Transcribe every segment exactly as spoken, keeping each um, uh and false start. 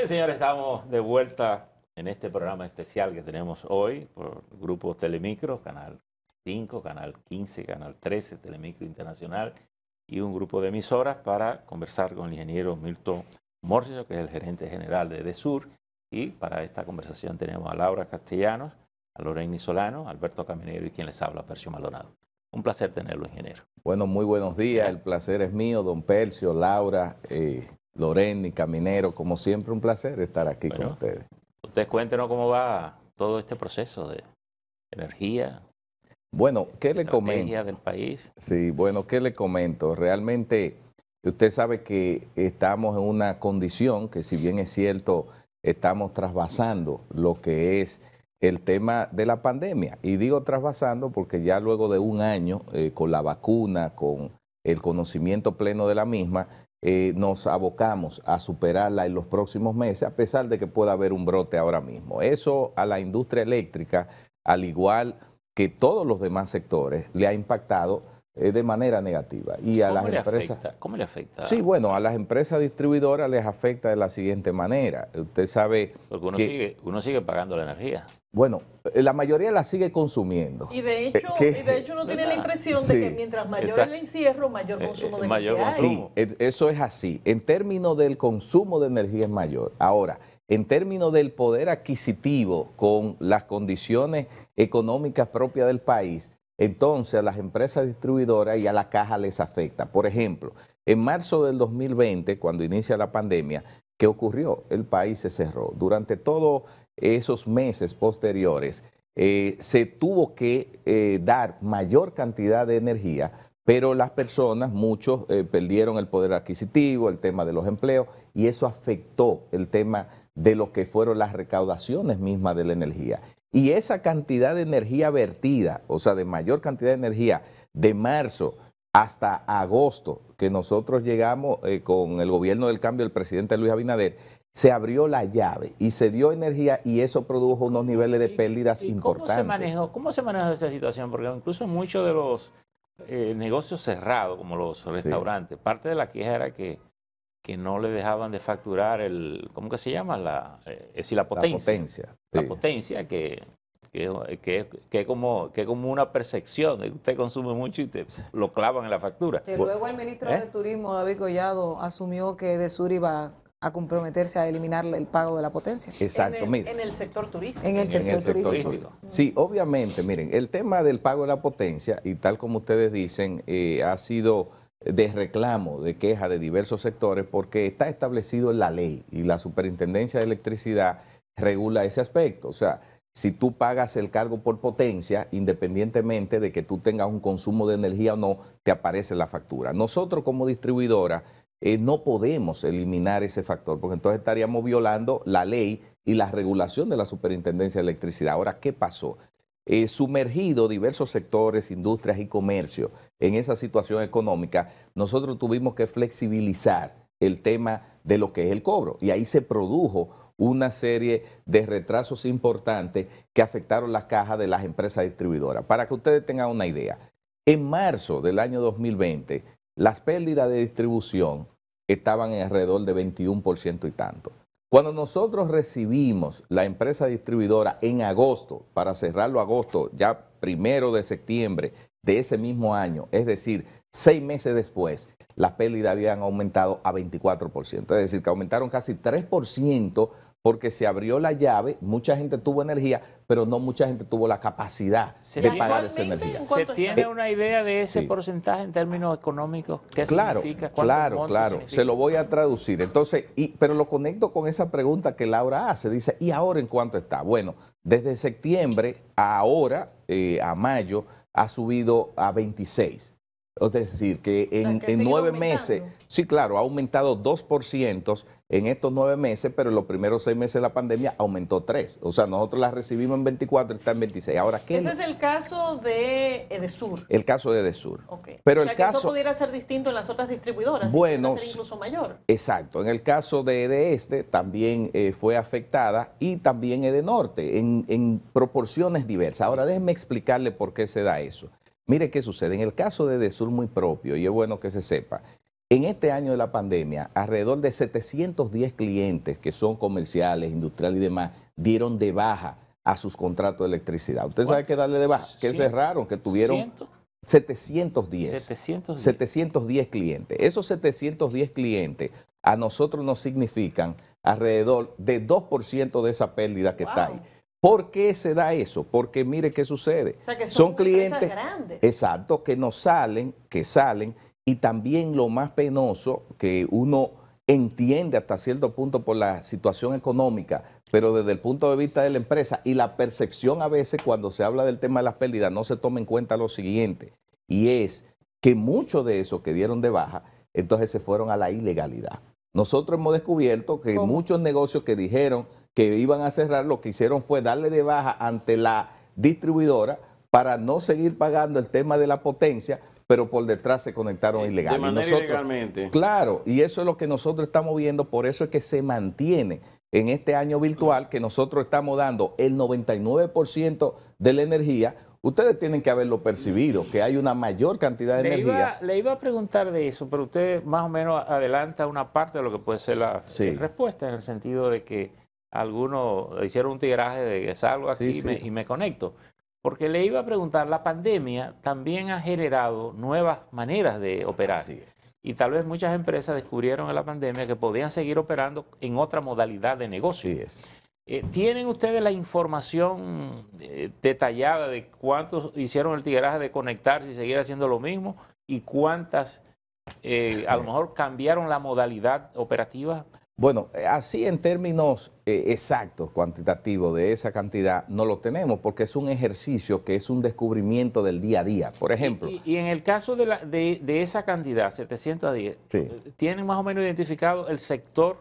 Bien, señores, estamos de vuelta en este programa especial que tenemos hoy por el grupo Telemicro, Canal cinco, Canal quince, Canal trece, Telemicro Internacional y un grupo de emisoras para conversar con el ingeniero Milton Morrison, que es el gerente general de EDESUR. Y para esta conversación tenemos a Laura Castellanos, a Lorena Solano, a Alberto Caminero y quien les habla, Percio Maldonado. Un placer tenerlo, ingeniero. Bueno, muy buenos días. El placer es mío, don Percio, Laura, eh, Lorena y Caminero. Como siempre, un placer estar aquí bueno, con ustedes. Ustedes cuéntenos cómo va todo este proceso de energía. Bueno, ¿qué le comento? Estrategia del país. Sí, bueno, ¿qué le comento? Realmente, usted sabe que estamos en una condición que, si bien es cierto, estamos trasvasando lo que es el tema de la pandemia. Y digo trasvasando porque ya luego de un año, eh, con la vacuna, con el conocimiento pleno de la misma, eh, nos abocamos a superarla en los próximos meses, a pesar de que pueda haber un brote ahora mismo. Eso a la industria eléctrica, al igual que todos los demás sectores, le ha impactado eh, de manera negativa. Y a las empresas, ¿cómo le afecta? Sí, bueno, a las empresas distribuidoras les afecta de la siguiente manera. Usted sabe porque uno que, sigue, uno sigue pagando la energía. Bueno, la mayoría la sigue consumiendo. Y de hecho, eh, y de hecho uno ¿verdad? tiene la impresión sí, de que mientras mayor exacto. el encierro, mayor consumo eh, de mayor energía. Consumo. Sí, eso es así. En términos del consumo de energía es mayor. Ahora, en términos del poder adquisitivo con las condiciones económicas propias del país, entonces a las empresas distribuidoras y a la caja les afecta. Por ejemplo, en marzo del dos mil veinte, cuando inicia la pandemia, ¿qué ocurrió? El país se cerró. Durante todo esos meses posteriores, eh, se tuvo que eh, dar mayor cantidad de energía, pero las personas, muchos, eh, perdieron el poder adquisitivo, el tema de los empleos, y eso afectó el tema de lo que fueron las recaudaciones mismas de la energía. Y esa cantidad de energía vertida, o sea, de mayor cantidad de energía de marzo hasta agosto, que nosotros llegamos eh, con el gobierno del cambio del presidente Luis Abinader, se abrió la llave y se dio energía y eso produjo unos niveles de pérdidas ¿Y, y importantes. ¿Cómo se manejó? ¿Cómo se manejó esa situación? Porque incluso muchos de los eh, negocios cerrados, como los restaurantes, sí. parte de la queja era que, que no le dejaban de facturar el, ¿cómo que se llama? La, eh, es decir, la potencia. La potencia, sí. la potencia que... que que, que como que como una percepción de que usted consume mucho y te lo clavan en la factura. Pero luego el ministro ¿Eh? de Turismo, David Collado, asumió que EDESUR iba a comprometerse a eliminar el pago de la potencia. Exacto, en el, mira. En el sector turístico. En el, en sector, el sector turístico. turístico. Sí, obviamente, miren, el tema del pago de la potencia, y tal como ustedes dicen, eh, ha sido de reclamo, de queja de diversos sectores, porque está establecido en la ley y la Superintendencia de Electricidad regula ese aspecto. O sea, si tú pagas el cargo por potencia, independientemente de que tú tengas un consumo de energía o no, te aparece la factura. Nosotros como distribuidora eh, no podemos eliminar ese factor, porque entonces estaríamos violando la ley y la regulación de la Superintendencia de Electricidad. Ahora, ¿qué pasó? Eh, sumergido diversos sectores, industrias y comercio en esa situación económica, nosotros tuvimos que flexibilizar el tema de lo que es el cobro. Y ahí se produjo una serie de retrasos importantes que afectaron las cajas de las empresas distribuidoras. Para que ustedes tengan una idea, en marzo del año dos mil veinte, las pérdidas de distribución estaban en alrededor de veintiuno por ciento y tanto. Cuando nosotros recibimos la empresa distribuidora en agosto, para cerrarlo agosto, ya primero de septiembre de ese mismo año, es decir, seis meses después, las pérdidas habían aumentado a veinticuatro por ciento. Es decir, que aumentaron casi tres por ciento porque se abrió la llave, mucha gente tuvo energía, pero no mucha gente tuvo la capacidad se de pagar esa energía. ¿Se tiene una idea de ese sí. porcentaje en términos económicos? ¿Qué claro, significa? Claro, claro. Significa? Se lo voy a traducir. Entonces, y, pero lo conecto con esa pregunta que Laura hace. Dice, ¿y ahora en cuánto está? Bueno, desde septiembre a ahora, eh, a mayo, ha subido a veintiséis por ciento. Es decir, que en, en nueve meses, sí, claro, ha aumentado dos por ciento en estos nueve meses, pero en los primeros seis meses de la pandemia aumentó tres. O sea, nosotros la recibimos en veinticuatro y está en veintiséis. Ahora, ¿qué? Ese es el caso de EDESUR. El caso de EDESUR. Okay. Pero o sea, el que caso, eso pudiera ser distinto en las otras distribuidoras. Bueno, ser incluso mayor. Exacto. En el caso de Edeeste también eh, fue afectada y también Edenorte en, en proporciones diversas. Ahora, déjenme explicarle por qué se da eso. Mire qué sucede, en el caso de EDESUR muy propio, y es bueno que se sepa, En este año de la pandemia, alrededor de setecientos diez clientes que son comerciales, industriales y demás, dieron de baja a sus contratos de electricidad. ¿Usted sabe qué darle de baja? Que cerraron, que tuvieron... ¿Ciento? setecientos diez. setecientos diez. setecientos diez clientes. Esos setecientos diez clientes a nosotros nos significan alrededor de dos por ciento de esa pérdida que wow. está ahí. ¿Por qué se da eso? Porque mire qué sucede. O sea, que son, son clientes grandes. Exacto, que nos salen, que salen, y también lo más penoso que uno entiende hasta cierto punto por la situación económica, pero desde el punto de vista de la empresa y la percepción a veces cuando se habla del tema de las pérdidas no se toma en cuenta lo siguiente, y es que muchos de esos que dieron de baja, entonces se fueron a la ilegalidad. Nosotros hemos descubierto que ¿Cómo? muchos negocios que dijeron que iban a cerrar, lo que hicieron fue darle de baja ante la distribuidora para no seguir pagando el tema de la potencia, pero por detrás se conectaron ilegalmente. De manera ilegalmente. Claro, y eso es lo que nosotros estamos viendo, por eso es que se mantiene en este año virtual que nosotros estamos dando el noventa y nueve por ciento de la energía. Ustedes tienen que haberlo percibido, que hay una mayor cantidad de le energía. Iba, le iba a preguntar de eso, pero usted más o menos adelanta una parte de lo que puede ser la sí. respuesta, en el sentido de que algunos hicieron un tiraje de que salgo aquí sí, y, sí. Me, y me conecto. Porque le iba a preguntar, la pandemia también ha generado nuevas maneras de operar. Y tal vez muchas empresas descubrieron en la pandemia que podían seguir operando en otra modalidad de negocio. Así es. Eh, ¿Tienen ustedes la información eh, detallada de cuántos hicieron el tiraje de conectarse y seguir haciendo lo mismo? ¿Y cuántas eh, a lo mejor cambiaron la modalidad operativa? Bueno, así en términos eh, exactos, cuantitativos de esa cantidad, no lo tenemos porque es un ejercicio que es un descubrimiento del día a día, por ejemplo. Y, y en el caso de, la, de, de esa cantidad, setecientos diez, sí. ¿tienen más o menos identificado el sector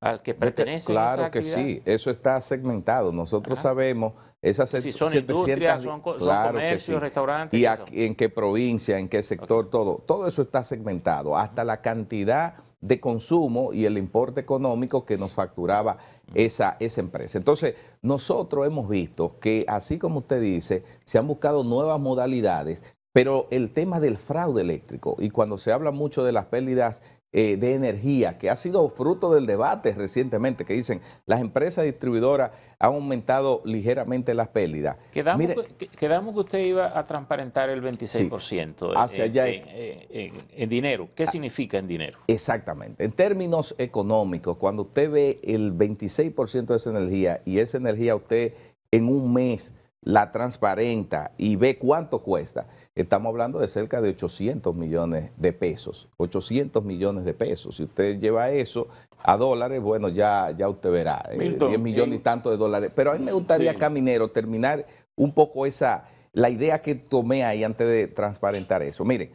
al que pertenece? Claro esa que sí, eso está segmentado. Nosotros Ajá. sabemos esas si son industrias, son, co claro son comercios, sí. restaurantes. Y aquí, en qué provincia, en qué sector, okay. todo. Todo eso está segmentado, hasta la cantidad de consumo y el importe económico que nos facturaba esa, esa empresa. Entonces, nosotros hemos visto que, así como usted dice, se han buscado nuevas modalidades, pero el tema del fraude eléctrico, y cuando se habla mucho de las pérdidas eh, de energía, que ha sido fruto del debate recientemente, que dicen las empresas distribuidoras han aumentado ligeramente las pérdidas. Quedamos, Mire, que, quedamos que usted iba a transparentar el veintiséis por ciento sí, en, hacia allá en, en, en, en dinero. ¿Qué a, significa en dinero? Exactamente. En términos económicos, cuando usted ve el veintiséis por ciento de esa energía y esa energía usted en un mes la transparenta y ve cuánto cuesta, estamos hablando de cerca de ochocientos millones de pesos. ochocientos millones de pesos. Si usted lleva eso a dólares, bueno, ya, ya usted verá. Milton, diez millones y tanto de dólares. Pero a mí me gustaría, sí. Caminero, terminar un poco esa la idea que tomé ahí antes de transparentar eso. Miren,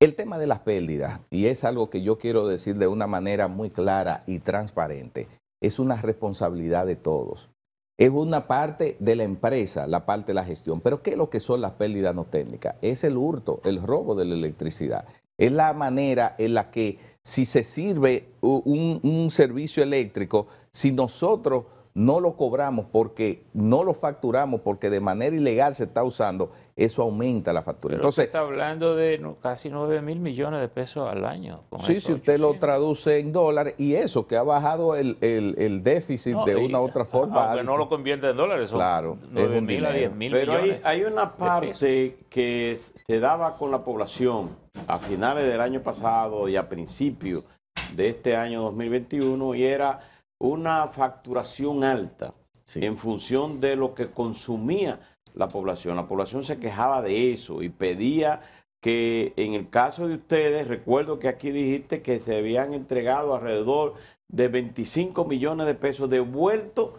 el tema de las pérdidas, y es algo que yo quiero decir de una manera muy clara y transparente, es una responsabilidad de todos. Es una parte de la empresa, la parte de la gestión. Pero ¿qué es lo que son las pérdidas no técnicas? Es el hurto, el robo de la electricidad. Es la manera en la que si se sirve un, un servicio eléctrico, si nosotros no lo cobramos porque no lo facturamos, porque de manera ilegal se está usando, eso aumenta la factura. Pero entonces está hablando de casi nueve mil millones de pesos al año. Con sí, si usted lo traduce en dólares, y eso que ha bajado el, el, el déficit no, de una u otra forma. Aunque no lo convierte en dólares, son claro, nueve mil a diez mil millones. Pero hay, hay una parte que se daba con la población a finales del año pasado y a principios de este año dos mil veintiuno, y era una facturación alta sí. en función de lo que consumía la población. La población se quejaba de eso y pedía que, en el caso de ustedes, recuerdo que aquí dijiste que se habían entregado alrededor de veinticinco millones de pesos devueltos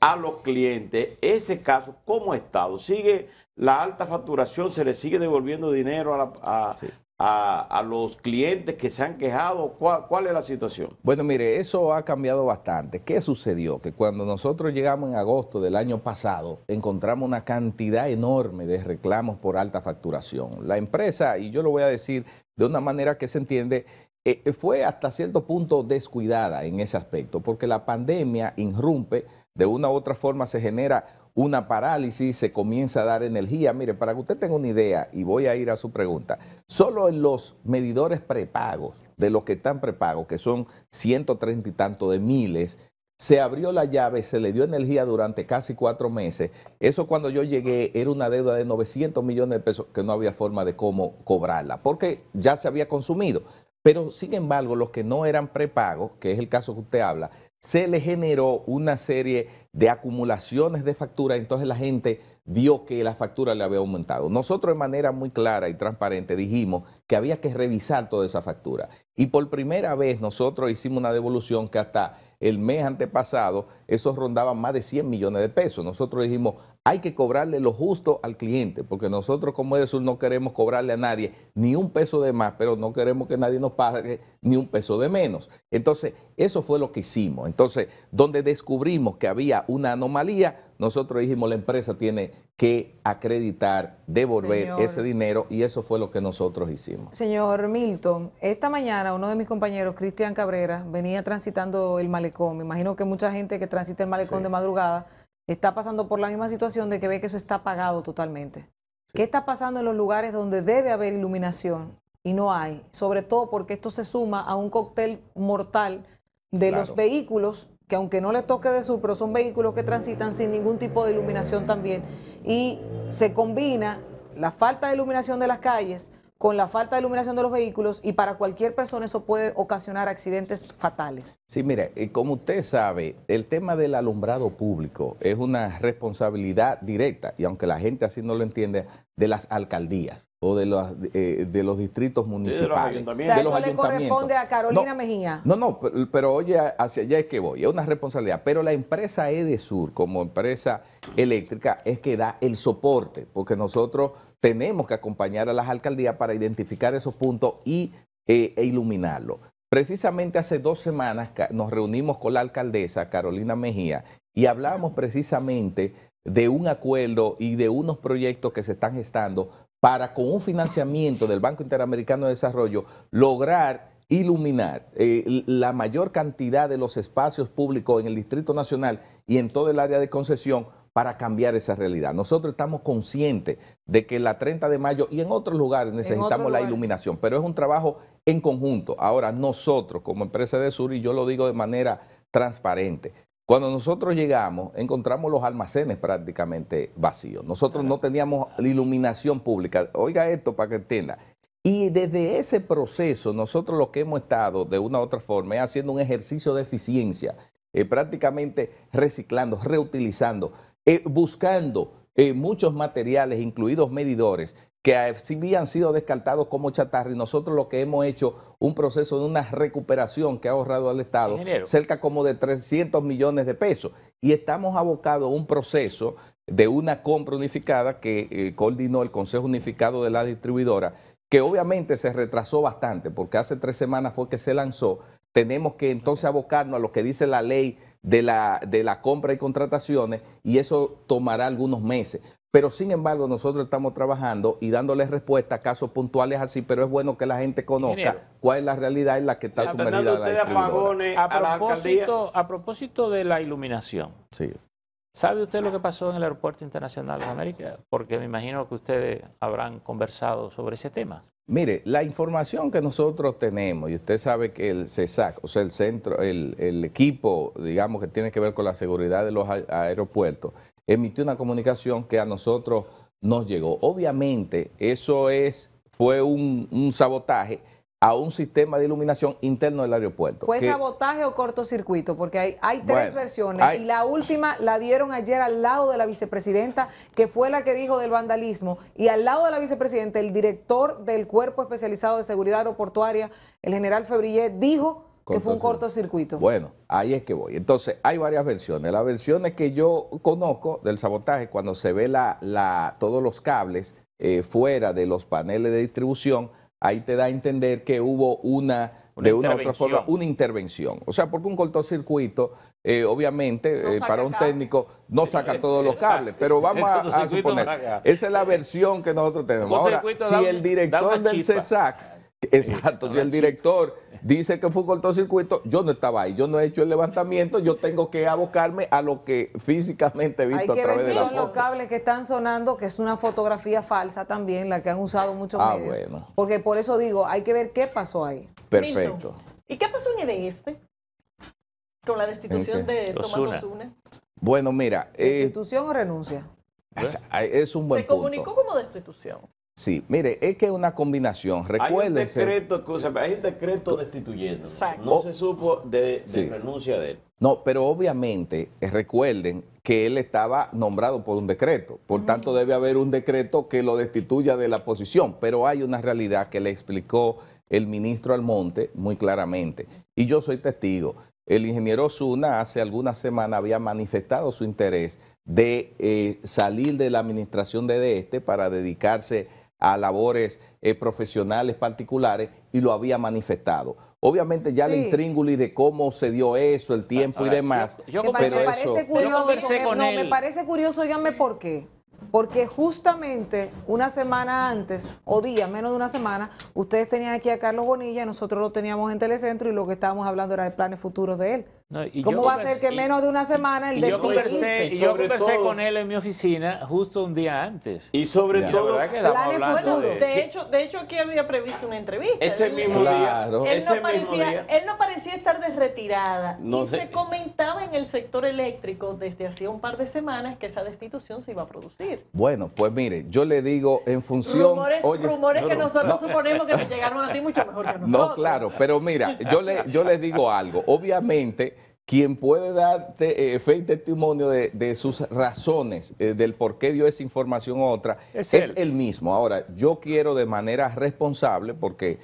a los clientes. Ese caso, ¿cómo ha estado? ¿Sigue la alta facturación? ¿Se le sigue devolviendo dinero a la a, sí. A, a los clientes que se han quejado? ¿Cuál, ¿Cuál es la situación? Bueno, mire, eso ha cambiado bastante. ¿Qué sucedió? Que cuando nosotros llegamos en agosto del año pasado, encontramos una cantidad enorme de reclamos por alta facturación. La empresa, y yo lo voy a decir de una manera que se entiende, eh, fue hasta cierto punto descuidada en ese aspecto, porque la pandemia irrumpe, de una u otra forma se genera una parálisis, se comienza a dar energía. Mire, para que usted tenga una idea, y voy a ir a su pregunta, solo en los medidores prepagos, de los que están prepagos, que son ciento treinta y tanto de miles, se abrió la llave, se le dio energía durante casi cuatro meses. Eso cuando yo llegué era una deuda de novecientos millones de pesos que no había forma de cómo cobrarla, porque ya se había consumido. Pero sin embargo, los que no eran prepagos, que es el caso que usted habla, se le generó una serie de acumulaciones de facturas, entonces la gente vio que la factura le había aumentado. Nosotros de manera muy clara y transparente dijimos que había que revisar toda esa factura. Y por primera vez nosotros hicimos una devolución que hasta el mes antepasado, esos rondaban más de cien millones de pesos. Nosotros dijimos, hay que cobrarle lo justo al cliente, porque nosotros como EDESUR no queremos cobrarle a nadie ni un peso de más, pero no queremos que nadie nos pague ni un peso de menos. Entonces, eso fue lo que hicimos. Entonces, donde descubrimos que había una anomalía, nosotros dijimos, la empresa tiene que acreditar, devolver Señor, ese dinero, y eso fue lo que nosotros hicimos. Señor Milton, esta mañana uno de mis compañeros, Cristian Cabrera, venía transitando el malecón. Me imagino que mucha gente que transita el malecón sí. de madrugada está pasando por la misma situación de que ve que eso está apagado totalmente. Sí. ¿Qué está pasando en los lugares donde debe haber iluminación y no hay? Sobre todo porque esto se suma a un cóctel mortal de claro. los vehículos que aunque no le toque de sur, pero son vehículos que transitan sin ningún tipo de iluminación también. Y se combina la falta de iluminación de las calles con la falta de iluminación de los vehículos, y para cualquier persona eso puede ocasionar accidentes fatales. Sí, mire, como usted sabe, el tema del alumbrado público es una responsabilidad directa, y aunque la gente así no lo entiende, de las alcaldías o de los, eh, de los distritos municipales. Sí, de los ayuntamientos. O sea, de los eso ayuntamientos. Le corresponde a Carolina no, Mejía. No, no, pero, pero oye, hacia allá es que voy, es una responsabilidad. Pero la empresa EDESUR, como empresa eléctrica, es que da el soporte, porque nosotros tenemos que acompañar a las alcaldías para identificar esos puntos y, eh, e iluminarlos. Precisamente hace dos semanas nos reunimos con la alcaldesa Carolina Mejía y hablamos precisamente de un acuerdo y de unos proyectos que se están gestando para, con un financiamiento del Banco Interamericano de Desarrollo, lograr iluminar eh, la mayor cantidad de los espacios públicos en el Distrito Nacional y en todo el área de concesión para cambiar esa realidad. Nosotros estamos conscientes de que la treinta de mayo y en otros lugares necesitamos otro lugar. la iluminación, pero es un trabajo en conjunto. Ahora, nosotros como empresa EDESUR, y yo lo digo de manera transparente, cuando nosotros llegamos, encontramos los almacenes prácticamente vacíos. Nosotros no teníamos la iluminación pública. Oiga esto para que entienda. Y desde ese proceso, nosotros lo que hemos estado, de una u otra forma, es haciendo un ejercicio de eficiencia, eh, prácticamente reciclando, reutilizando, eh, buscando eh, muchos materiales, incluidos medidores, que habían sido descartados como chatarra, y nosotros lo que hemos hecho, un proceso de una recuperación que ha ahorrado al Estado Ingeniero. cerca como de trescientos millones de pesos. Y estamos abocados a un proceso de una compra unificada que eh, coordinó el Consejo Unificado de la Distribuidora, que obviamente se retrasó bastante, porque hace tres semanas fue que se lanzó. Tenemos que entonces abocarnos a lo que dice la ley de la, de la compra y contrataciones, y eso tomará algunos meses. Pero sin embargo, nosotros estamos trabajando y dándoles respuesta a casos puntuales así, pero es bueno que la gente conozca Ingeniero. cuál es la realidad en la que está sumergida la distribuidora. A propósito, a propósito de la iluminación, sí. ¿sabe usted lo que pasó en el Aeropuerto Internacional de América? Porque me imagino que ustedes habrán conversado sobre ese tema. Mire, la información que nosotros tenemos, y usted sabe que el CESAC, o sea, el centro, el, el equipo, digamos, que tiene que ver con la seguridad de los aeropuertos, emitió una comunicación que a nosotros nos llegó. Obviamente, eso es, fue un, un sabotaje a un sistema de iluminación interno del aeropuerto. ¿Fue que, sabotaje o cortocircuito? Porque hay, hay tres bueno, versiones hay, y la última la dieron ayer al lado de la vicepresidenta, que fue la que dijo del vandalismo, y al lado de la vicepresidenta el director del Cuerpo Especializado de Seguridad Aeroportuaria, el general Febrillet, dijo que fue un cortocircuito. Bueno, ahí es que voy. Entonces, hay varias versiones. Las versiones que yo conozco del sabotaje, cuando se ve la, la, todos los cables eh, fuera de los paneles de distribución, ahí te da a entender que hubo una, una de una u otra forma, una intervención. O sea, porque un cortocircuito, eh, obviamente, no eh, para un técnico, no saca todos los cables. Pero vamos a, a suponer, esa es la versión que nosotros tenemos. Ahora, si el director del CESAC Exacto, si el director dice que fue un cortocircuito, yo no estaba ahí, yo no he hecho el levantamiento, yo tengo que abocarme a lo que físicamente he visto a través de la foto. Hay que ver si son los cables que están sonando, que es una fotografía falsa también, la que han usado muchos ah, medios. Bueno. Porque por eso digo, hay que ver qué pasó ahí. Perfecto. Milton, ¿y qué pasó en Edeeste con la destitución de Tomás Osuna? Bueno, mira. Eh, ¿Destitución o renuncia? Es, es un buen punto. Se comunicó como destitución. Sí, mire, es que es una combinación. Recuérdense. Hay un decreto, o sea, hay un decreto destituyendo. Exacto. No se supo de, de sí. renuncia de él. No, pero obviamente recuerden que él estaba nombrado por un decreto. Por mm. tanto, debe haber un decreto que lo destituya de la posición. Pero hay una realidad que le explicó el ministro Almonte muy claramente. Y yo soy testigo. El ingeniero Osuna hace algunas semanas había manifestado su interés de eh, salir de la administración de Edeeste para dedicarse a labores eh, profesionales particulares y lo había manifestado. Obviamente ya sí. el intríngulis de cómo se dio eso, el tiempo Ahora, y demás. Yo, yo pero me parece eso, curioso, yo con no, él. me parece curioso, díganme por qué. Porque justamente una semana antes, o día, menos de una semana, ustedes tenían aquí a Carlos Bonilla, nosotros lo teníamos en Telecentro y lo que estábamos hablando era de planes futuros de él. No, y ¿Cómo va a ser que menos de una semana él decida? Yo conversé, y yo conversé todo, con él en mi oficina justo un día antes. Y sobre ya, todo, la que planes futuros. De, de, hecho, de hecho, aquí había previsto una entrevista. Ese ¿sí? mismo claro. día. Él, ese no parecía, mismo día. Él no parecía estar de retirada. No y sé. Se comentaba en el sector eléctrico desde hacía un par de semanas que esa destitución se iba a producir. Bueno, pues mire, yo le digo en función... Rumores, oye, rumores que nosotros no, suponemos que te llegaron a ti mucho mejor que nosotros. No, claro, pero mira, yo le, yo les digo algo. Obviamente, quien puede darte eh, fe y testimonio de, de sus razones, eh, del por qué dio esa información a otra, es, es el mismo. Ahora, yo quiero de manera responsable, porque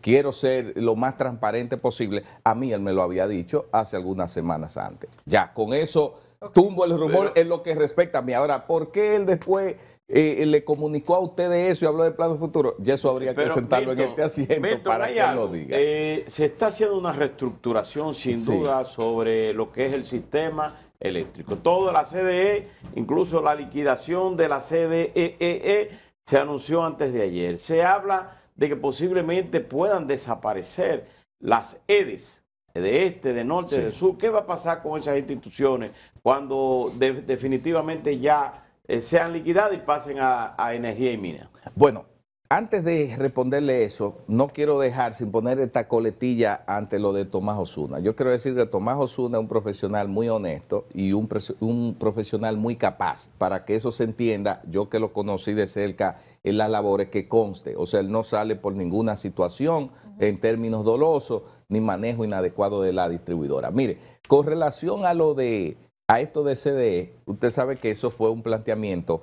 quiero ser lo más transparente posible. A mí él me lo había dicho hace algunas semanas antes. Ya, con eso... Okay. Tumbo el rumor en lo que respecta a mí. Ahora, ¿por qué él después eh, le comunicó a ustedes eso y habló de planes futuros? Ya eso habría que sentarlo en este asiento Milton, para que algo, lo diga. Eh, se está haciendo una reestructuración, sin sí. duda, sobre lo que es el sistema eléctrico. Toda la C D E, incluso la liquidación de la C D E E, se anunció antes de ayer. Se habla de que posiblemente puedan desaparecer las E D E S. de este, de norte, sí. de sur. ¿Qué va a pasar con esas instituciones cuando de, definitivamente ya eh, sean liquidadas y pasen a, a energía y minas? Bueno, antes de responderle eso, no quiero dejar sin poner esta coletilla ante lo de Tomás Osuna. Yo quiero decir que Tomás Osuna es un profesional muy honesto y un, un profesional muy capaz. Para que eso se entienda, yo que lo conocí de cerca en las labores, que conste. O sea, él no sale por ninguna situación uh-huh. en términos dolosos, ni manejo inadecuado de la distribuidora. Mire, con relación a lo de a esto de C D E, usted sabe que eso fue un planteamiento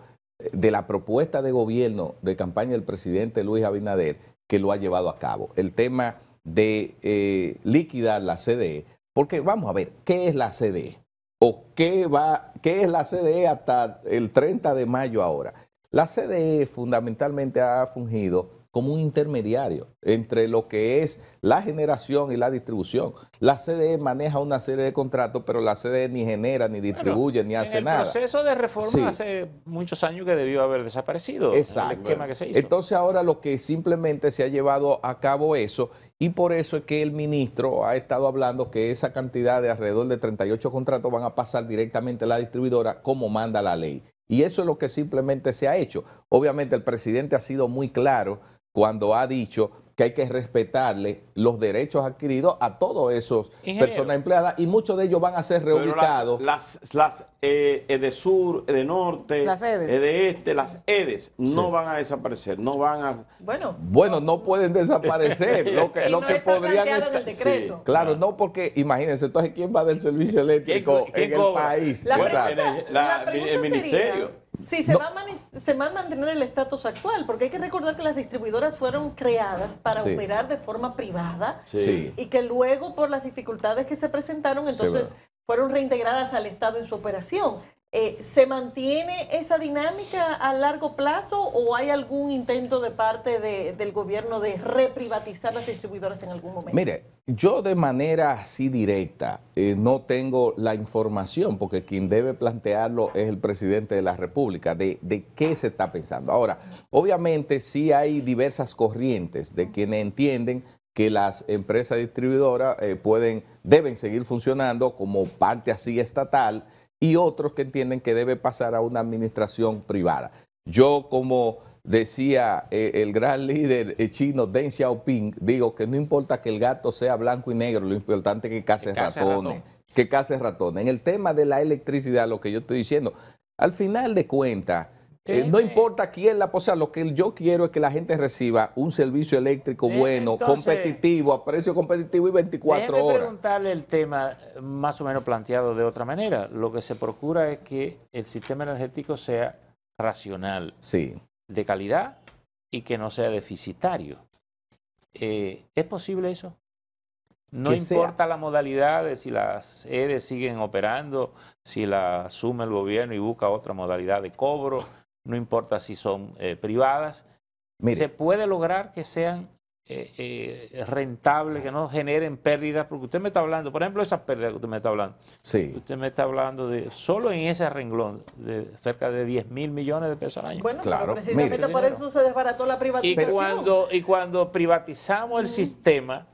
de la propuesta de gobierno de campaña del presidente Luis Abinader, que lo ha llevado a cabo. El tema de eh, liquidar la C D E, porque vamos a ver, ¿qué es la C D E? ¿O qué, va, qué es la C D E hasta el treinta de mayo ahora? La C D E fundamentalmente ha fungido como un intermediario entre lo que es la generación y la distribución. La C D E maneja una serie de contratos, pero la C D E ni genera, ni distribuye, bueno, ni hace nada. En el proceso de reforma sí. hace muchos años que debió haber desaparecido. Exacto. El esquema que se hizo. Entonces ahora lo que simplemente se ha llevado a cabo eso, y por eso es que el ministro ha estado hablando que esa cantidad de alrededor de treinta y ocho contratos van a pasar directamente a la distribuidora como manda la ley. Y eso es lo que simplemente se ha hecho. Obviamente el presidente ha sido muy claro cuando ha dicho que hay que respetarle los derechos adquiridos a todos esos Ingeniero. personas empleadas, y muchos de ellos van a ser reubicados. Pero las las, las eh, EDESUR, EDENORTE, las EDES. EDEeste, las EDES no sí. van a desaparecer, no van a... Bueno, bueno no, no pueden desaparecer. lo que, lo no que podrían estar... el decreto. Sí, claro, no, porque imagínense, entonces, ¿quién va del servicio eléctrico en el cobra? país? La bueno, pregunta, el, la, la pregunta el ministerio. Sería... Sí, se, no. va a se va a mantener el estatus actual, porque hay que recordar que las distribuidoras fueron creadas para sí. operar de forma privada sí. y que luego por las dificultades que se presentaron, entonces sí, bueno. fueron reintegradas al Estado en su operación. Eh, ¿se mantiene esa dinámica a largo plazo o hay algún intento de parte de, del gobierno de reprivatizar las distribuidoras en algún momento? Mire, yo de manera así directa eh, no tengo la información, porque quien debe plantearlo es el presidente de la República, de, de qué se está pensando. Ahora, obviamente sí hay diversas corrientes de quienes entienden que las empresas distribuidoras eh, pueden, deben seguir funcionando como parte así estatal, y otros que entienden que debe pasar a una administración privada. Yo, como decía eh, el gran líder eh, chino Deng Xiaoping, digo que no importa que el gato sea blanco y negro, lo importante es que case ratones, que case ratones. En el tema de la electricidad, lo que yo estoy diciendo, al final de cuentas, eh, no importa quién la posea, lo que yo quiero es que la gente reciba un servicio eléctrico eh, bueno, entonces, competitivo, a precio competitivo y veinticuatro horas. Déjeme preguntarle el tema más o menos planteado de otra manera. Lo que se procura es que el sistema energético sea racional, sí, de calidad y que no sea deficitario. Eh, ¿Es posible eso? No importa sea la modalidad de si las E D E siguen operando, si la asume el gobierno y busca otra modalidad de cobro. No importa si son eh, privadas. Mire, se puede lograr que sean eh, eh, rentables, que no generen pérdidas, porque usted me está hablando, por ejemplo, esas pérdidas que usted me está hablando. Sí. Usted me está hablando de, solo en ese renglón, de cerca de diez mil millones de pesos al año. Bueno, claro, pero precisamente mire, por eso se desbarató la privatización. Y cuando, y cuando privatizamos el mm. sistema,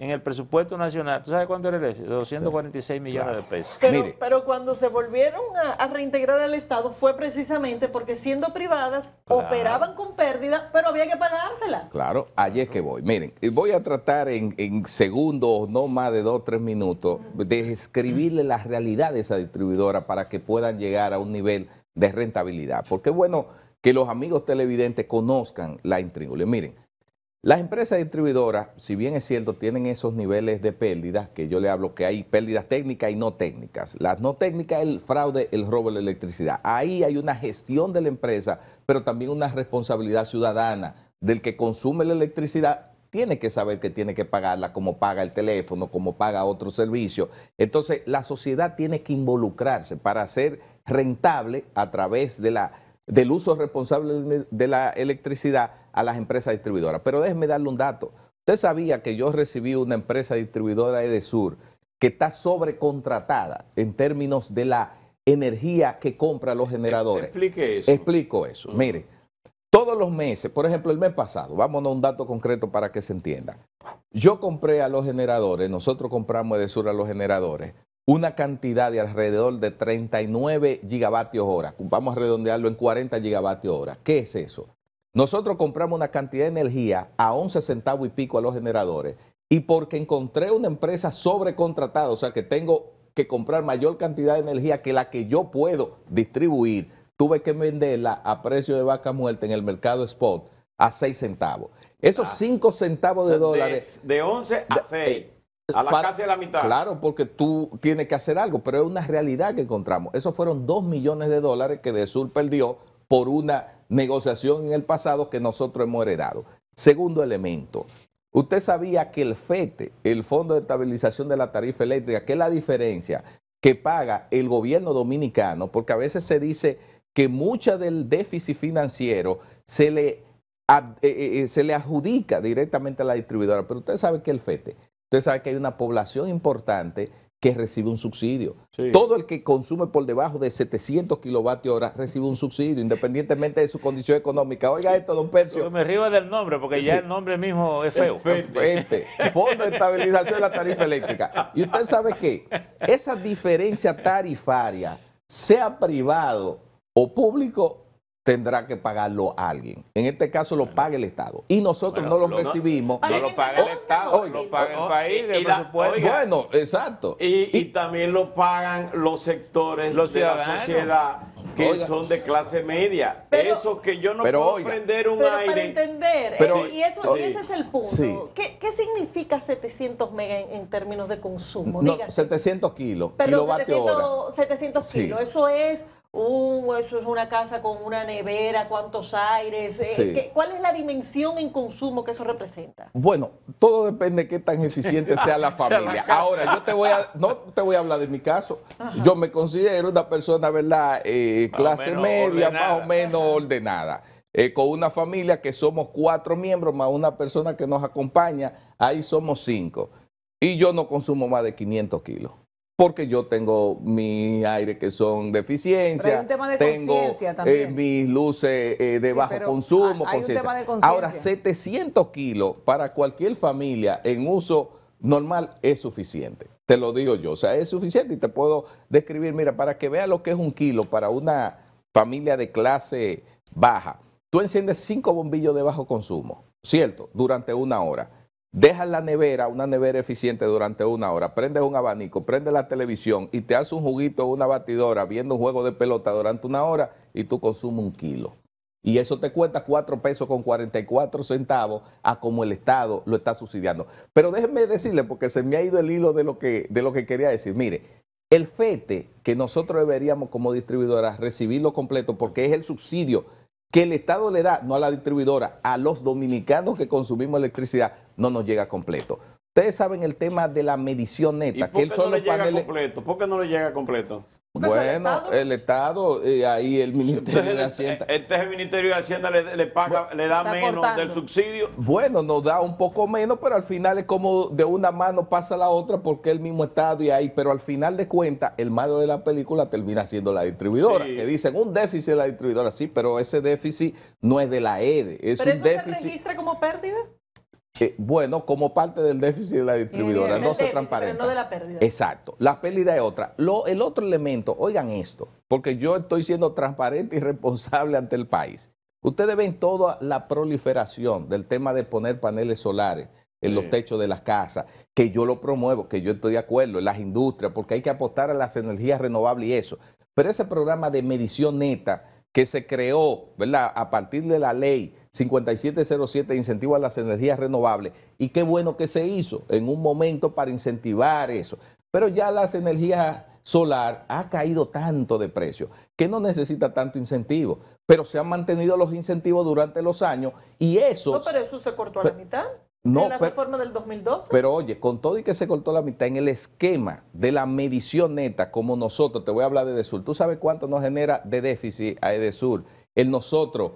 en el presupuesto nacional, ¿tú sabes cuánto era el precio? doscientos cuarenta y seis millones de pesos. Pero, Mire, pero cuando se volvieron a, a reintegrar al Estado fue precisamente porque siendo privadas, claro, operaban con pérdida, pero había que pagársela. Claro, allí es que voy. Miren, voy a tratar en, en segundos, no más de dos o tres minutos, de describirle la realidad de esa distribuidora para que puedan llegar a un nivel de rentabilidad. Porque es bueno que los amigos televidentes conozcan la intríngulis. Miren, las empresas distribuidoras, si bien es cierto, tienen esos niveles de pérdidas, que yo le hablo que hay pérdidas técnicas y no técnicas. Las no técnicas, el fraude, el robo de la electricidad. Ahí hay una gestión de la empresa, pero también una responsabilidad ciudadana del que consume la electricidad. Tiene que saber que tiene que pagarla, como paga el teléfono, como paga otro servicio. Entonces, la sociedad tiene que involucrarse para ser rentable a través de la, del uso responsable de la electricidad a las empresas distribuidoras. Pero déjeme darle un dato. Usted sabía que yo recibí una empresa distribuidora EDESUR que está sobrecontratada en términos de la energía que compra los generadores. Explique eso. Explico eso. Uh-huh. Mire, todos los meses, por ejemplo, el mes pasado, vámonos a un dato concreto para que se entienda. Yo compré a los generadores, nosotros compramos EDESUR a los generadores, una cantidad de alrededor de treinta y nueve gigavatios hora. Vamos a redondearlo en cuarenta gigavatios hora. ¿Qué es eso? Nosotros compramos una cantidad de energía a once centavos y pico a los generadores, y porque encontré una empresa sobrecontratada, o sea que tengo que comprar mayor cantidad de energía que la que yo puedo distribuir, tuve que venderla a precio de vaca muerta en el mercado spot a seis centavos. Esos cinco centavos de, o sea, dólares. De, de once a seis. Eh, a la para, casi la mitad. Claro, porque tú tienes que hacer algo, pero es una realidad que encontramos. Esos fueron dos millones de dólares que EDESUR perdió por una negociación en el pasado que nosotros hemos heredado. Segundo elemento, usted sabía que el FETE, el Fondo de Estabilización de la Tarifa Eléctrica, que es la diferencia que paga el gobierno dominicano, porque a veces se dice que mucha del déficit financiero se le, ad, eh, eh, se le adjudica directamente a la distribuidora, pero usted sabe que el FETE, usted sabe que hay una población importante que recibe un subsidio. Sí. Todo el que consume por debajo de setecientos kilovatios hora recibe un subsidio, independientemente de su condición económica. Oiga esto, don Percio. Me río del nombre, porque sí, ya el nombre mismo es feo. Este, Fondo de Estabilización de la Tarifa Eléctrica. Y usted sabe que esa diferencia tarifaria, sea privado o público, tendrá que pagarlo a alguien. En este caso lo bueno, paga el Estado. Y nosotros bueno, no lo, lo recibimos. No, no lo paga el Estado, oye, lo paga el país. Y, y la, bueno, exacto. Y, y, y también lo pagan los sectores los de la sociedad que oiga, son de clase media. Pero, eso que yo no pero, puedo oiga, prender un pero aire. Para entender, pero, eh, y eso, sí, ese es el punto. Sí. ¿Qué, ¿Qué significa setecientos megas en, en términos de consumo? No, setecientos kilos. Perdón, setecientos kilos. Eso es Uh, eso es una casa con una nevera, cuántos aires. Sí. ¿Cuál es la dimensión en consumo que eso representa? Bueno, todo depende de qué tan eficiente sea la familia. Ahora, yo te voy a, no te voy a hablar de mi caso. Ajá. Yo me considero una persona, ¿verdad? Eh, clase media, ordenada. Más o menos ordenada. Eh, con una familia que somos cuatro miembros más una persona que nos acompaña, ahí somos cinco. Y yo no consumo más de quinientos kilos. Porque yo tengo mi aire que son de eficiencia. Pero hay un tema de conciencia también. Eh, mis luces eh, de sí, bajo consumo. Hay un tema de conciencia. Ahora, setecientos kilos para cualquier familia en uso normal es suficiente. Te lo digo yo. O sea, es suficiente y te puedo describir. Mira, para que veas lo que es un kilo para una familia de clase baja. Tú enciendes cinco bombillos de bajo consumo, ¿cierto? Durante una hora. Dejas la nevera, una nevera eficiente durante una hora, prendes un abanico, prendes la televisión y te haces un juguito o una batidora viendo un juego de pelota durante una hora y tú consumes un kilo. Y eso te cuesta cuatro pesos con cuarenta y cuatro centavos a como el Estado lo está subsidiando. Pero déjenme decirle, porque se me ha ido el hilo de lo que, de lo que quería decir. Mire, el FETE que nosotros deberíamos como distribuidoras recibirlo completo porque es el subsidio que el Estado le da, no a la distribuidora, a los dominicanos que consumimos electricidad, no nos llega completo. Ustedes saben el tema de la medición neta. ¿Y por qué que no le llega paneles... completo? ¿Por qué no le llega completo? Bueno, el Estado, eh, ahí el Ministerio Entonces, de Hacienda. Este es el Ministerio de Hacienda, le, le paga, bueno, le da menos cortando. Del subsidio. Bueno, nos da un poco menos, pero al final es como de una mano pasa a la otra porque el mismo Estado y ahí. Pero al final de cuentas, el malo de la película termina siendo la distribuidora. Sí. Que dicen un déficit de la distribuidora, sí, pero ese déficit no es de la E D E. Es ¿Pero un eso déficit... se registra como pérdida? Eh, bueno, como parte del déficit de la distribuidora, sí, no se déficit, transparenta. Pero no de la pérdida. Exacto, la pérdida es otra. Lo, el otro elemento, oigan esto, porque yo estoy siendo transparente y responsable ante el país. Ustedes ven toda la proliferación del tema de poner paneles solares en sí. los techos de las casas, que yo lo promuevo, que yo estoy de acuerdo, en las industrias, porque hay que apostar a las energías renovables y eso. Pero ese programa de medición neta que se creó, ¿verdad?, a partir de la ley cincuenta y siete cero siete, incentivo a las energías renovables. Y qué bueno que se hizo en un momento para incentivar eso. Pero ya las energías solar ha caído tanto de precio que no necesita tanto incentivo. Pero se han mantenido los incentivos durante los años y eso... No, pero eso se cortó a la mitad no, en la pero, reforma del dos mil doce. Pero oye, con todo y que se cortó la mitad en el esquema de la medición neta, como nosotros, te voy a hablar de EDESUR. ¿Tú sabes cuánto nos genera de déficit a EDESUR? El nosotros...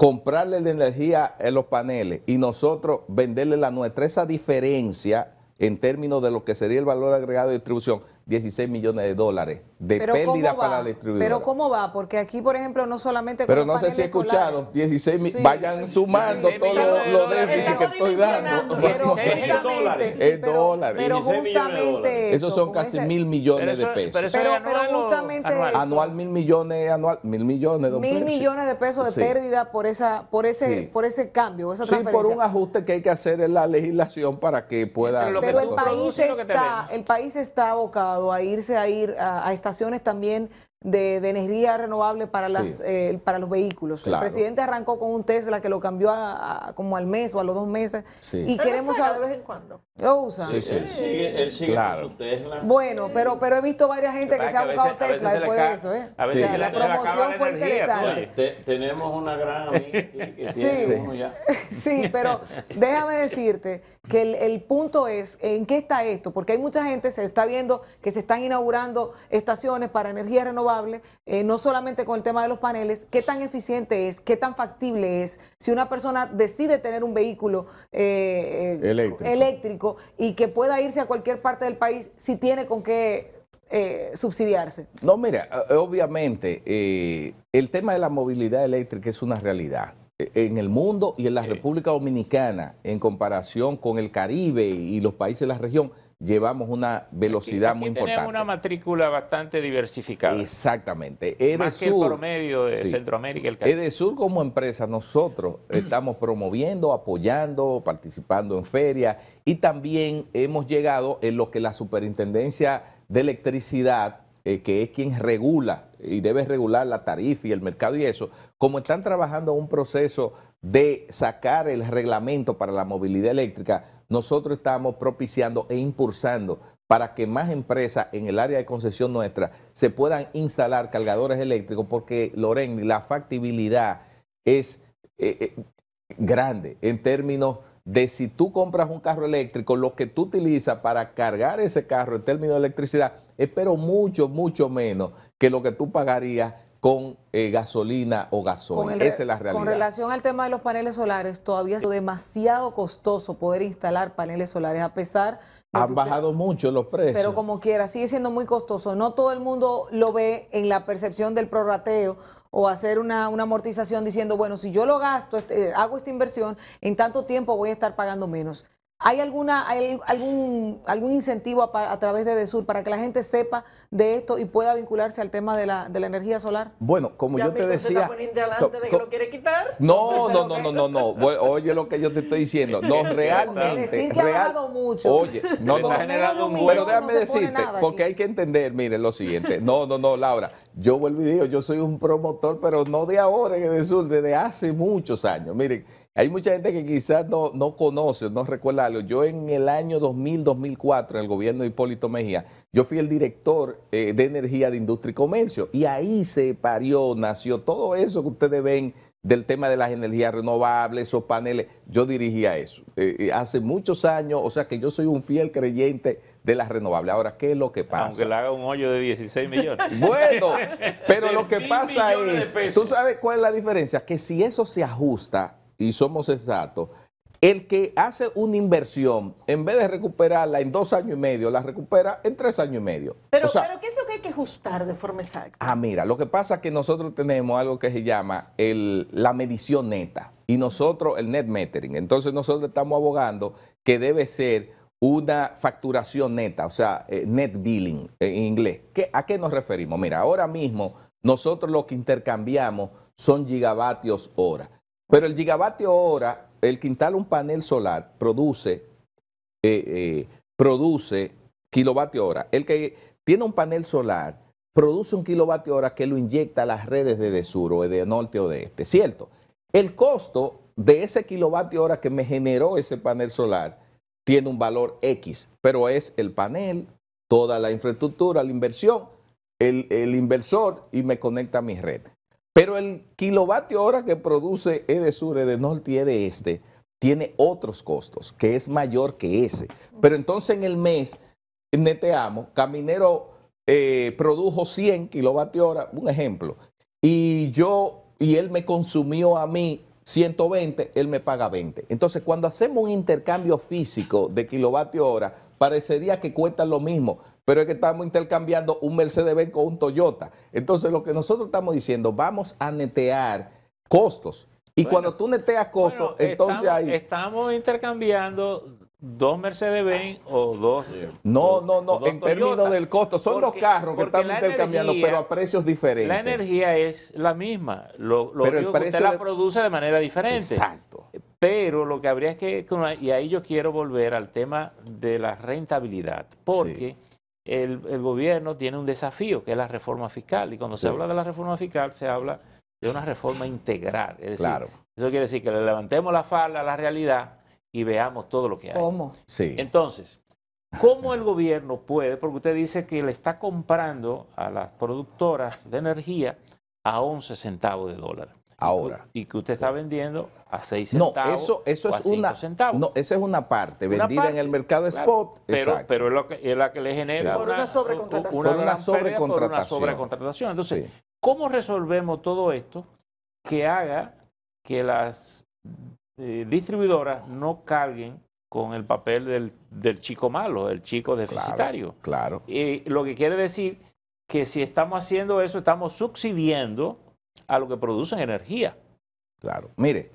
comprarle la energía en los paneles y nosotros venderle la nuestra. Esa diferencia en términos de lo que sería el valor agregado de distribución, dieciséis millones de dólares de Pero pérdida para la distribuidora. Pero ¿cómo va? Porque aquí, por ejemplo, no solamente... Pero no sé si escucharon, solares. dieciséis millones, sí, vayan sí, sumando sí, todos los lo déficits que estoy dando. Pero justamente, sí, pero, pero justamente eso, esos son casi ese, mil millones eso, de pesos. Pero, pero, pero anual, justamente anual, anual mil millones, anual mil millones, don mil Percio. millones de pesos de pérdida sí. por esa, por ese, sí. por ese cambio, esa sí, transferencia. Por un ajuste que hay que hacer en la legislación para que pueda. Pero, pero el país está, el país está abocado a irse a ir a, a estaciones también de, de energía renovable para, las, sí. eh, para los vehículos. Claro. El presidente arrancó con un Tesla que lo cambió a, a, como al mes o a los dos meses. Sí. Y queremos saber de vez en cuando. Lo usa. Sí, sí. Él sigue, él sigue claro. con su Tesla. Bueno, pero, pero he visto varias gente que, que se ha buscado veces, Tesla después de eso. ¿eh? A veces, o sea, la promoción fue energía, interesante. Pues, te, tenemos una gran amiga que, que sí. tiene uno ya. Sí, pero déjame decirte que el, el punto es en qué está esto, porque hay mucha gente se está viendo que se están inaugurando estaciones para energía renovable. Eh, no solamente con el tema de los paneles, qué tan eficiente es, qué tan factible es, si una persona decide tener un vehículo eh, eléctrico. eléctrico y que pueda irse a cualquier parte del país, si tiene con qué eh, subsidiarse. No, mira, obviamente eh, el tema de la movilidad eléctrica es una realidad en el mundo y en la sí. República Dominicana, en comparación con el Caribe y los países de la región, llevamos una velocidad aquí, aquí muy importante. Tenemos una matrícula bastante diversificada. Exactamente. EDESUR, más que el promedio de sí. Centroamérica y el Caribe. EDESUR como empresa, nosotros estamos promoviendo, apoyando, participando en ferias y también hemos llegado en lo que la Superintendencia de Electricidad, eh, que es quien regula y debe regular la tarifa y el mercado y eso, como están trabajando en un proceso de sacar el reglamento para la movilidad eléctrica, nosotros estamos propiciando e impulsando para que más empresas en el área de concesión nuestra se puedan instalar cargadores eléctricos, porque, Lorena, la factibilidad es eh, eh, grande en términos de si tú compras un carro eléctrico, lo que tú utilizas para cargar ese carro en términos de electricidad es pero mucho, mucho menos que lo que tú pagarías con eh, gasolina o gasoil. Esa es la realidad. Con relación al tema de los paneles solares, todavía es demasiado costoso poder instalar paneles solares, a pesar... Han bajado mucho los precios. Pero como quiera, sigue siendo muy costoso. No todo el mundo lo ve en la percepción del prorrateo o hacer una, una amortización diciendo, bueno, si yo lo gasto, este, hago esta inversión, en tanto tiempo voy a estar pagando menos. ¿Hay, alguna, hay algún, algún incentivo a, a través de EDESUR para que la gente sepa de esto y pueda vincularse al tema de la, de la energía solar? Bueno, como ya yo te decía... Co, de que co, lo quiere quitar? No, no, no, no, no, no, no. Oye lo que yo te estoy diciendo. No, realmente... Decir que real, ha bajado mucho. Oye, no, no, generado un millón, pero déjame no decirte, porque aquí hay que entender, miren, lo siguiente. No, no, no, Laura, yo vuelvo y digo, yo soy un promotor, pero no de ahora en EDESUR, desde hace muchos años. Miren, hay mucha gente que quizás no, no conoce, no recuerda algo. Yo en el año dos mil, dos mil cuatro, en el gobierno de Hipólito Mejía, yo fui el director eh, de Energía de Industria y Comercio. Y ahí se parió, nació todo eso que ustedes ven del tema de las energías renovables, esos paneles. Yo dirigía eso eh, hace muchos años, o sea que yo soy un fiel creyente de las renovables. Ahora, ¿qué es lo que pasa? Aunque le haga un hoyo de dieciséis millones. Bueno, pero lo que pasa es, ¿tú sabes cuál es la diferencia? Que si eso se ajusta... y somos exactos, el que hace una inversión, en vez de recuperarla en dos años y medio, la recupera en tres años y medio. Pero, o sea, ¿pero qué es lo que hay que ajustar de forma exacta? Ah, mira, lo que pasa es que nosotros tenemos algo que se llama el, la medición neta, y nosotros el net metering. Entonces nosotros estamos abogando que debe ser una facturación neta, o sea, eh, net billing en inglés. ¿Qué, ¿A qué nos referimos? Mira, ahora mismo nosotros lo que intercambiamos son gigavatios hora. Pero el gigavatio hora, el que instala un panel solar, produce, eh, eh, produce kilovatio hora. El que tiene un panel solar, produce un kilovatio hora que lo inyecta a las redes de EDESUR o Edenorte o Edeeste, ¿cierto? El costo de ese kilovatio hora que me generó ese panel solar tiene un valor X, pero es el panel, toda la infraestructura, la inversión, el, el inversor y me conecta a mis redes. Pero el kilovatio hora que produce EDESUR, Edenorte y Edeeste tiene otros costos, que es mayor que ese. Pero entonces en el mes, neteamos, Caminero eh, produjo cien kilovatios hora, un ejemplo, y yo y él me consumió a mí ciento veinte, él me paga veinte. Entonces cuando hacemos un intercambio físico de kilovatio hora, parecería que cuesta lo mismo, pero es que estamos intercambiando un Mercedes-Benz con un Toyota. Entonces, lo que nosotros estamos diciendo, vamos a netear costos. Y bueno, cuando tú neteas costos, bueno, entonces estamos, ahí... Estamos intercambiando dos Mercedes-Benz o dos... No, no, no, en términos del costo. Son los carros que estamos intercambiando, pero a precios diferentes. La energía es la misma. Lo, lo pero el precio que usted la produce de manera diferente. Exacto. Pero lo que habría es que... Y ahí yo quiero volver al tema de la rentabilidad, porque... Sí. El, el gobierno tiene un desafío que es la reforma fiscal, y cuando sí. se habla de la reforma fiscal se habla de una reforma integral, es decir, claro. eso quiere decir que le levantemos la falda a la realidad y veamos todo lo que hay. ¿Cómo? Sí. Entonces, ¿cómo el gobierno puede? Porque usted dice que le está comprando a las productoras de energía a once centavos de dólar. Ahora. Y que usted está vendiendo a seis centavos. No, eso, eso o a es una. Centavos. No, esa es una parte, una vendida parte, en el mercado spot. Claro, pero, pero es, lo que, es la que le genera. Por una, una sobrecontratación. Una, una sobrecontratación. Sobrecontratación. Entonces, sí. ¿cómo resolvemos todo esto que haga que las eh, distribuidoras no carguen con el papel del, del chico malo, el chico deficitario? Claro. claro. Eh, lo que quiere decir que si estamos haciendo eso, estamos subsidiando a lo que producen energía. Claro. Mire,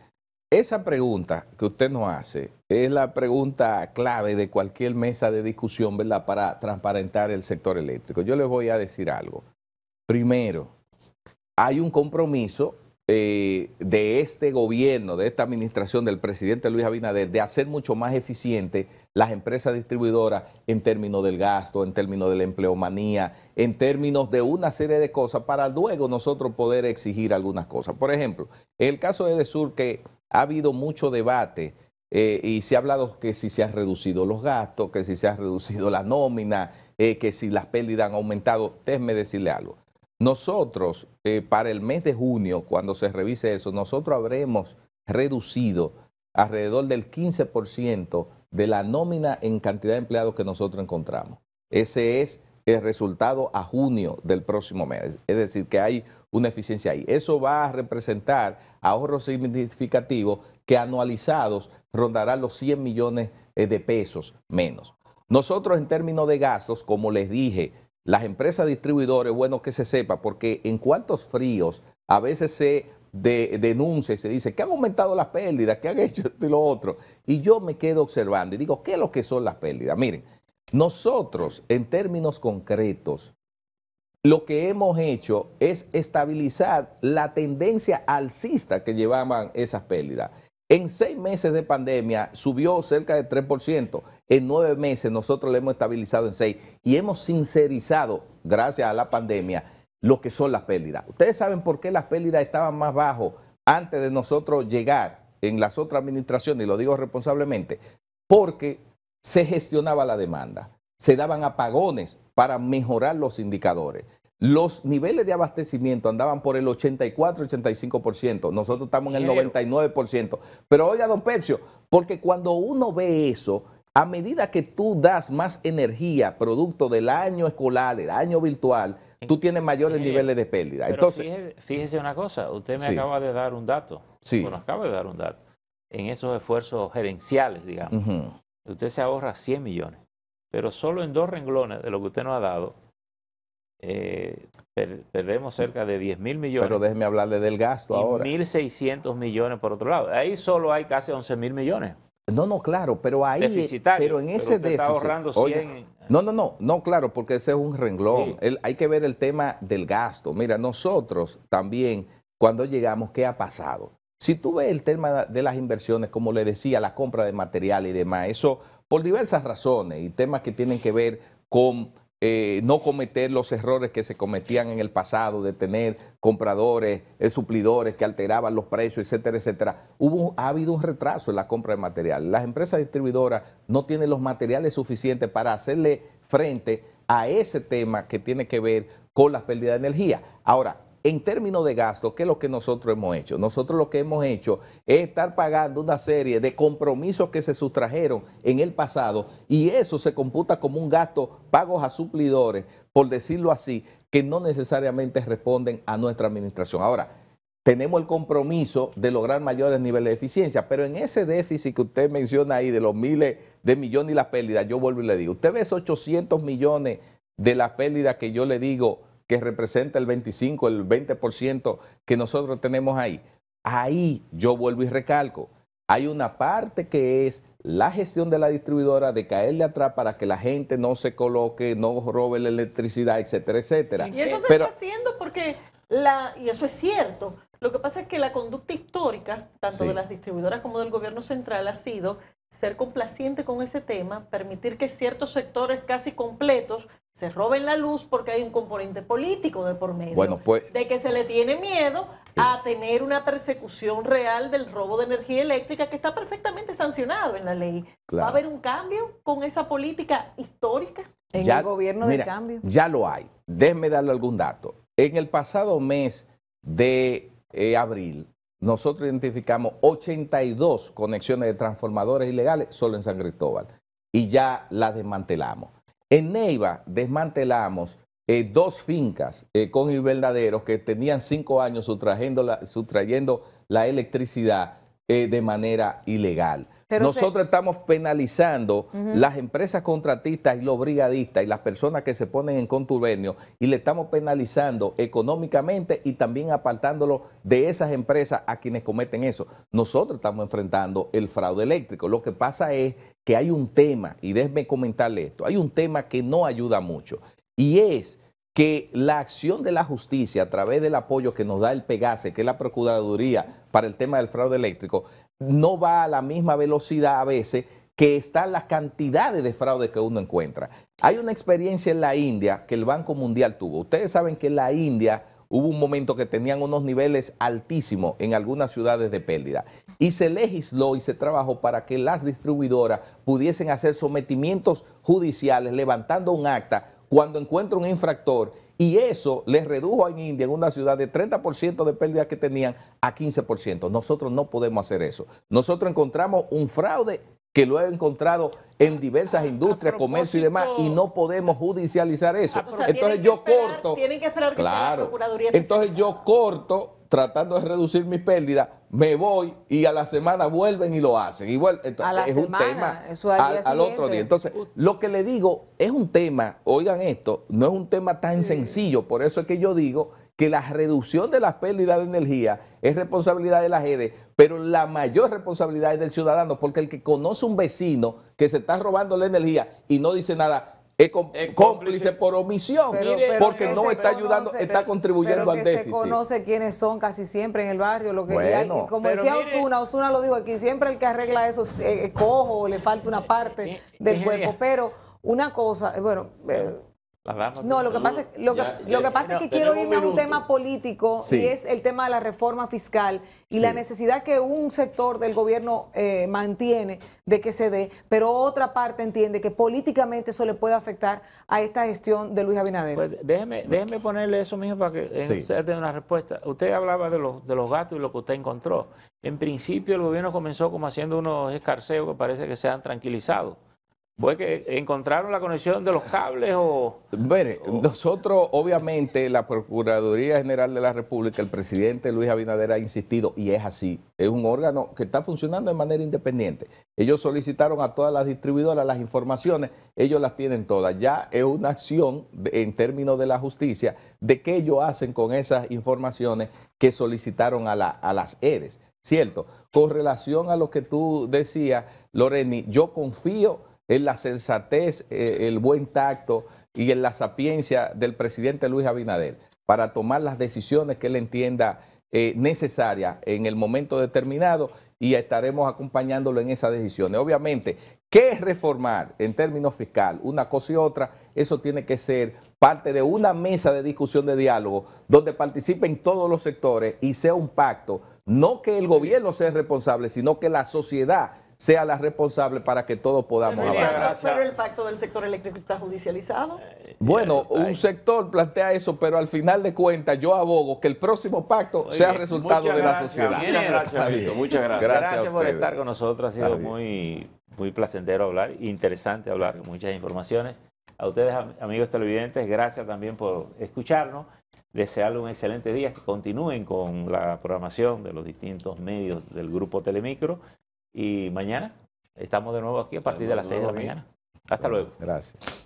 esa pregunta que usted nos hace es la pregunta clave de cualquier mesa de discusión, ¿verdad?, para transparentar el sector eléctrico. Yo les voy a decir algo. Primero, hay un compromiso eh, de este gobierno, de esta administración, del presidente Luis Abinader, de hacer mucho más eficiente las empresas distribuidoras en términos del gasto, en términos de la empleomanía, en términos de una serie de cosas, para luego nosotros poder exigir algunas cosas. Por ejemplo, en el caso de EDESUR, que ha habido mucho debate eh, y se ha hablado que si se han reducido los gastos, que si se ha reducido la nómina, eh, que si las pérdidas han aumentado. Déjeme decirle algo. Nosotros, eh, para el mes de junio, cuando se revise eso, nosotros habremos reducido alrededor del quince por ciento de la nómina en cantidad de empleados que nosotros encontramos. Ese es el resultado a junio del próximo mes. Es decir, que hay una eficiencia ahí. Eso va a representar ahorros significativos que anualizados rondarán los cien millones de pesos menos. Nosotros, en términos de gastos, como les dije, las empresas distribuidoras, bueno que se sepa, porque en cuartos fríos a veces se de, denuncia y se dice que han aumentado las pérdidas, que han hecho esto y lo otro. Y yo me quedo observando y digo, ¿qué es lo que son las pérdidas? Miren, nosotros, en términos concretos, lo que hemos hecho es estabilizar la tendencia alcista que llevaban esas pérdidas. En seis meses de pandemia subió cerca de tres por ciento. En nueve meses nosotros le hemos estabilizado en seis. Y hemos sincerizado, gracias a la pandemia, lo que son las pérdidas. Ustedes saben por qué las pérdidas estaban más bajas antes de nosotros llegar en las otras administraciones, y lo digo responsablemente, porque se gestionaba la demanda. Se daban apagones para mejorar los indicadores. Los niveles de abastecimiento andaban por el ochenta y cuatro, ochenta y cinco por ciento. Nosotros estamos en el noventa y nueve por ciento. Pero oiga, don Percio, porque cuando uno ve eso, a medida que tú das más energía producto del año escolar, del año virtual, tú tienes mayores sí, niveles de pérdida. Pero entonces, fíjese, fíjese una cosa, usted me sí. acaba de dar un dato. Sí. Bueno, acaba de dar un dato. En esos esfuerzos gerenciales, digamos, uh-huh. usted se ahorra cien millones. Pero solo en dos renglones de lo que usted nos ha dado, eh, per, perdemos cerca de diez mil millones. Pero déjeme hablarle del gasto y ahora. mil seiscientos millones por otro lado. Ahí solo hay casi once mil millones. No, no, claro, pero ahí. Deficitario, pero en pero ese usted déficit, está ahorrando cien. Oye, no, no, no, no, claro, porque ese es un renglón. Sí. El, hay que ver el tema del gasto. Mira, nosotros también, cuando llegamos, ¿qué ha pasado? Si tú ves el tema de las inversiones, como le decía, la compra de material y demás, eso, por diversas razones y temas que tienen que ver con eh, no cometer los errores que se cometían en el pasado, de tener compradores, eh, suplidores que alteraban los precios, etcétera, etcétera. Hubo, ha habido un retraso en la compra de material. Las empresas distribuidoras no tienen los materiales suficientes para hacerle frente a ese tema que tiene que ver con las pérdidas de energía. Ahora, en términos de gasto, ¿qué es lo que nosotros hemos hecho? Nosotros lo que hemos hecho es estar pagando una serie de compromisos que se sustrajeron en el pasado, y eso se computa como un gasto, pagos a suplidores, por decirlo así, que no necesariamente responden a nuestra administración. Ahora, tenemos el compromiso de lograr mayores niveles de eficiencia, pero en ese déficit que usted menciona ahí de los miles de millones y las pérdidas, yo vuelvo y le digo, usted ve esos ochocientos millones de las pérdidas que yo le digo, que representa el veinticinco, el veinte por ciento que nosotros tenemos ahí. Ahí yo vuelvo y recalco. Hay una parte que es la gestión de la distribuidora, de caerle atrás para que la gente no se coloque, no robe la electricidad, etcétera, etcétera. Y eso se Pero, está haciendo porque, la, y eso es cierto, lo que pasa es que la conducta histórica, tanto sí. de las distribuidoras como del gobierno central, ha sido ser complaciente con ese tema, permitir que ciertos sectores casi completos se roben la luz porque hay un componente político de por medio, bueno, pues, de que se le tiene miedo sí. a tener una persecución real del robo de energía eléctrica que está perfectamente sancionado en la ley. Claro. ¿Va a haber un cambio con esa política histórica? En ya, el gobierno mira, de cambio. Ya lo hay. Déjeme darle algún dato. En el pasado mes de eh, abril, nosotros identificamos ochenta y dos conexiones de transformadores ilegales solo en San Cristóbal y ya las desmantelamos. En Neiva desmantelamos eh, dos fincas eh, con invernaderos que tenían cinco años sustrayendo la, sustrayendo la electricidad eh, de manera ilegal. Pero nosotros se... estamos penalizando uh-huh. las empresas contratistas y los brigadistas y las personas que se ponen en contubernio, y le estamos penalizando económicamente y también apartándolo de esas empresas a quienes cometen eso. Nosotros estamos enfrentando el fraude eléctrico. Lo que pasa es que hay un tema, y déjeme comentarle esto, hay un tema que no ayuda mucho, y es que la acción de la justicia a través del apoyo que nos da el Pegase, que es la Procuraduría para el tema del fraude eléctrico, no va a la misma velocidad a veces que están las cantidades de fraude que uno encuentra. Hay una experiencia en la India que el Banco Mundial tuvo. Ustedes saben que en la India hubo un momento que tenían unos niveles altísimos en algunas ciudades de pérdida. y se legisló y se trabajó para que las distribuidoras pudiesen hacer sometimientos judiciales levantando un acta cuando encuentra un infractor, y eso les redujo a India, en una ciudad, de treinta por ciento de pérdidas que tenían a quince por ciento. Nosotros no podemos hacer eso. Nosotros encontramos un fraude que lo he encontrado en diversas industrias, comercio y demás, y no podemos judicializar eso. O sea, entonces yo esperar, corto... Tienen que esperar que claro, sea la Procuraduría. Entonces yo corto, tratando de reducir mis pérdidas, me voy y a la semana vuelven y lo hacen. Y vuelven, entonces, a la es semana, un tema eso al, al otro día. Entonces, lo que le digo es un tema, oigan esto, no es un tema tan sí. sencillo, por eso es que yo digo que la reducción de las pérdidas de energía es responsabilidad de las E D E, pero la mayor responsabilidad es del ciudadano, porque el que conoce a un vecino que se está robando la energía y no dice nada, es cómplice, cómplice por omisión, pero, pero porque no está conoce, ayudando, está contribuyendo al déficit. Pero se conoce quiénes son casi siempre en el barrio, lo que bueno, hay, y como decía mire, Osuna, Osuna lo dijo aquí, siempre el que arregla eso eh, cojo o le falta una parte del cuerpo, pero una cosa, bueno... Eh, No, lo que pasa es, lo que, ya, ya, lo que, pasa ya, es que quiero irme a un tema político sí. y es el tema de la reforma fiscal y sí. la necesidad que un sector del gobierno eh, mantiene de que se dé, pero otra parte entiende que políticamente eso le puede afectar a esta gestión de Luis Abinader. Pues déjeme, déjeme ponerle eso mismo para que sí. usted tenga una respuesta. Usted hablaba de los, de los gastos y lo que usted encontró. En principio el gobierno comenzó como haciendo unos escarceos que parece que se han tranquilizado. ¿Fue que encontraron la conexión de los cables o...? Bueno, nosotros obviamente la Procuraduría General de la República, el presidente Luis Abinader ha insistido, y es así, es un órgano que está funcionando de manera independiente. Ellos solicitaron a todas las distribuidoras las informaciones, ellos las tienen todas. Ya es una acción de, en términos de la justicia, de qué ellos hacen con esas informaciones que solicitaron a, la, a las E D Es, ¿cierto? Con relación a lo que tú decías, Loreni, yo confío en la sensatez, eh, el buen tacto y en la sapiencia del presidente Luis Abinader para tomar las decisiones que él entienda eh, necesarias en el momento determinado, y estaremos acompañándolo en esas decisiones. Obviamente, ¿qué es reformar en términos fiscal? Una cosa y otra, eso tiene que ser parte de una mesa de discusión, de diálogo, donde participen todos los sectores y sea un pacto, no que el gobierno sea responsable, sino que la sociedad sea la responsable para que todos podamos pero, avanzar. Pero el pacto del sector eléctrico está judicializado. Bueno, un sector plantea eso, pero al final de cuentas yo abogo que el próximo pacto Oye, sea resultado de gracias, la sociedad. Muchas gracias, Vito, muchas gracias. Gracias, gracias por estar con nosotros. Ha sido Está muy, muy placentero hablar, interesante hablar, muchas informaciones. A ustedes, amigos televidentes, gracias también por escucharnos. Desearles un excelente día, que continúen con la programación de los distintos medios del Grupo Telemicro. Y mañana estamos de nuevo aquí a partir de las seis de la mañana. Hasta luego. Gracias.